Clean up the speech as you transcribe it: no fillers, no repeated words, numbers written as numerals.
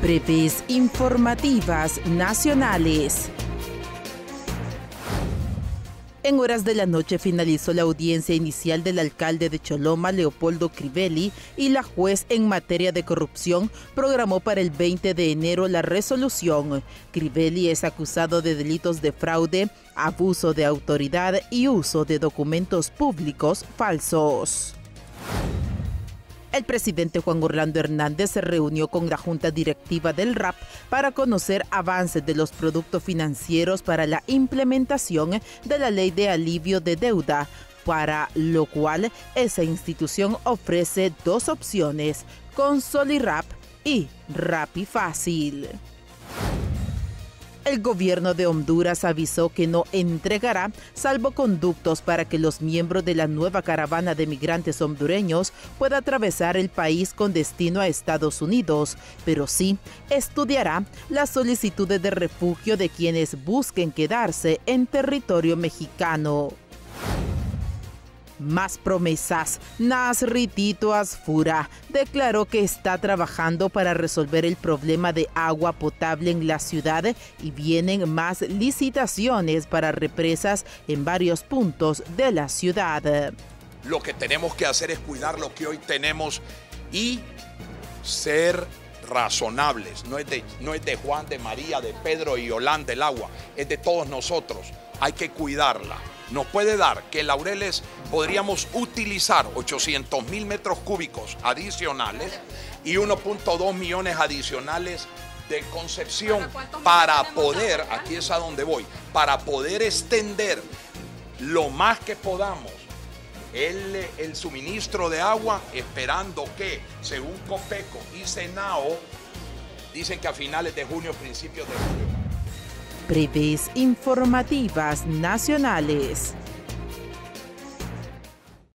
Breves informativas nacionales. En horas de la noche finalizó la audiencia inicial del alcalde de Choloma, Leopoldo Crivelli, y la juez en materia de corrupción programó para el 20 de enero la resolución. Crivelli es acusado de delitos de fraude, abuso de autoridad y uso de documentos públicos falsos. El presidente Juan Orlando Hernández se reunió con la Junta Directiva del RAP para conocer avances de los productos financieros para la implementación de la Ley de Alivio de Deuda, para lo cual esa institución ofrece dos opciones: ConsoliRAP y Rapifácil. El gobierno de Honduras avisó que no entregará salvoconductos para que los miembros de la nueva caravana de migrantes hondureños puedan atravesar el país con destino a Estados Unidos, pero sí estudiará las solicitudes de refugio de quienes busquen quedarse en territorio mexicano. Más promesas. Nasry Asfura declaró que está trabajando para resolver el problema de agua potable en la ciudad y vienen más licitaciones para represas en varios puntos de la ciudad. Lo que tenemos que hacer es cuidar lo que hoy tenemos y ser razonables. No es de Juan, de María, de Pedro y Yolanda el agua, es de todos nosotros. Hay que cuidarla. Nos puede dar que Laureles podríamos utilizar 800.000 metros cúbicos adicionales y 1.2 millones adicionales de Concepción para poder, aquí es a donde voy, para poder extender lo más que podamos el suministro de agua, esperando que, según COPECO y SENAO, dicen que a finales de junio, principios de julio. Breves informativas nacionales.